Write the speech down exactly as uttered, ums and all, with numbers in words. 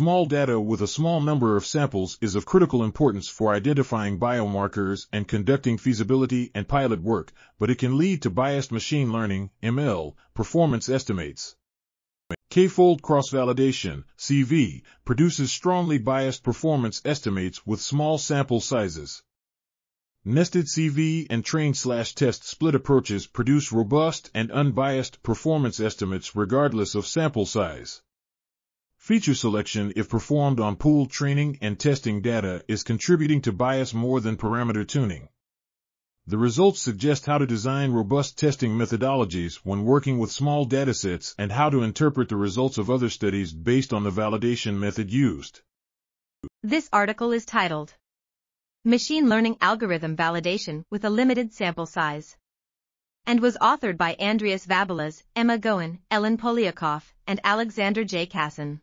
Small data with a small number of samples is of critical importance for identifying biomarkers and conducting feasibility and pilot work, but it can lead to biased machine learning (M L) performance estimates. K-fold cross-validation (C V) produces strongly biased performance estimates with small sample sizes. Nested C V and train-slash-test split approaches produce robust and unbiased performance estimates regardless of sample size. Feature selection, if performed on pooled training and testing data, is contributing to bias more than parameter tuning. The results suggest how to design robust testing methodologies when working with small datasets and how to interpret the results of other studies based on the validation method used. This article is titled Machine Learning Algorithm Validation with a Limited Sample Size and was authored by Andrius Vabalas, Emma Gowen, Ellen Poliakoff, and Alexander J Casson.